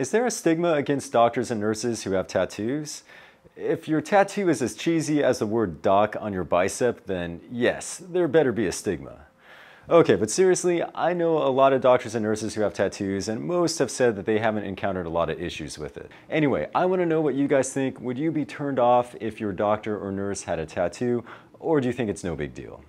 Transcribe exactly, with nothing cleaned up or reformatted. Is there a stigma against doctors and nurses who have tattoos? If your tattoo is as cheesy as the word doc on your bicep, then yes, there better be a stigma. Okay, but seriously, I know a lot of doctors and nurses who have tattoos, and most have said that they haven't encountered a lot of issues with it. Anyway, I want to know what you guys think. Would you be turned off if your doctor or nurse had a tattoo, or do you think it's no big deal?